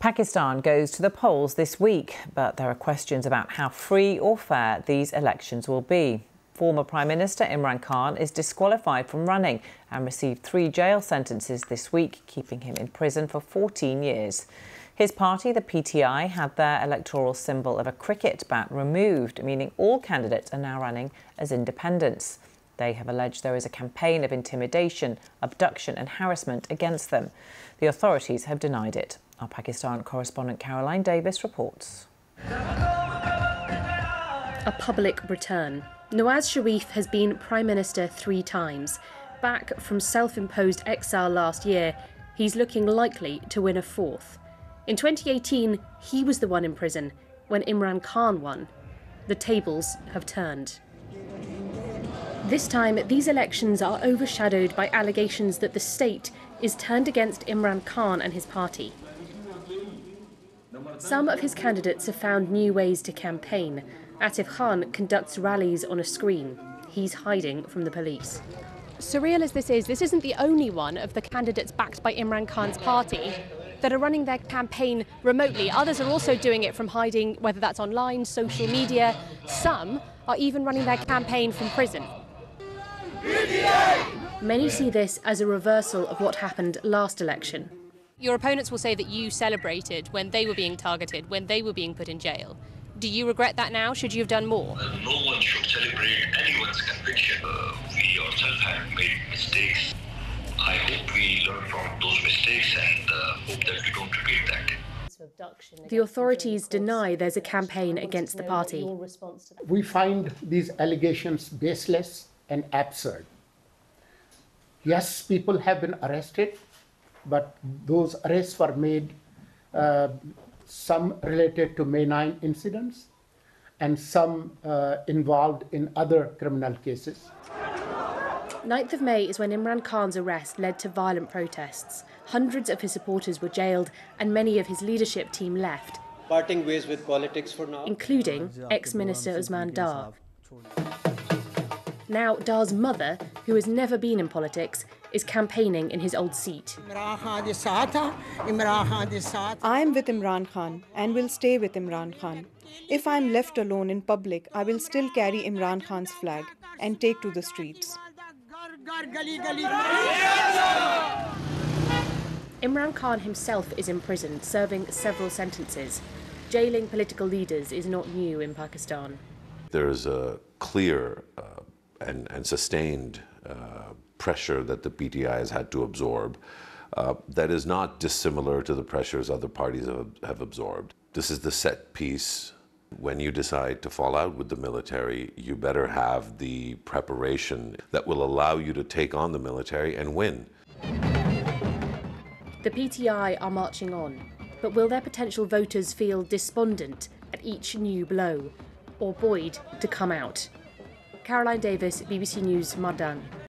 Pakistan goes to the polls this week, but there are questions about how free or fair these elections will be. Former Prime Minister Imran Khan is disqualified from running and received 3 jail sentences this week, keeping him in prison for 14 years. His party, the PTI, had their electoral symbol of a cricket bat removed, meaning all candidates are now running as independents. They have alleged there is a campaign of intimidation, abduction and harassment against them. The authorities have denied it. Our Pakistan correspondent Caroline Davis reports. A public return. Nawaz Sharif has been Prime Minister 3 times. Back from self-imposed exile last year, he's looking likely to win a 4th. In 2018, he was the one in prison when Imran Khan won. The tables have turned. This time, these elections are overshadowed by allegations that the state is turned against Imran Khan and his party. Some of his candidates have found new ways to campaign. Atif Khan conducts rallies on a screen. He's hiding from the police. Surreal as this is, this isn't the only one of the candidates backed by Imran Khan's party that are running their campaign remotely. Others are also doing it from hiding, whether that's online, social media. Some are even running their campaign from prison. Many see this as a reversal of what happened last election. Your opponents will say that you celebrated when they were being targeted, when they were being put in jail. Do you regret that now? Should you have done more? No one should celebrate anyone's conviction. We ourselves have made mistakes. I hope we learn from those mistakes and hope that we don't repeat that. The authorities deny there's a campaign against the party. We find these allegations baseless and absurd. Yes, people have been arrested, but those arrests were made, some related to May 9 incidents and some involved in other criminal cases. 9th of May is when Imran Khan's arrest led to violent protests. Hundreds of his supporters were jailed and many of his leadership team left, parting ways with politics for now, including ex-minister Usman Dar. Now, Dar's mother, who has never been in politics, is campaigning in his old seat. I'm with Imran Khan and will stay with Imran Khan. If I'm left alone in public, I will still carry Imran Khan's flag and take to the streets. Imran Khan himself is in prison, serving several sentences. Jailing political leaders is not new in Pakistan. There is a clear and sustained pressure that the PTI has had to absorb that is not dissimilar to the pressures other parties have absorbed. This is the set piece. When you decide to fall out with the military, you better have the preparation that will allow you to take on the military and win. The PTI are marching on, but will their potential voters feel despondent at each new blow, or buoyed to come out? Caroline Davis, BBC News, Mardan.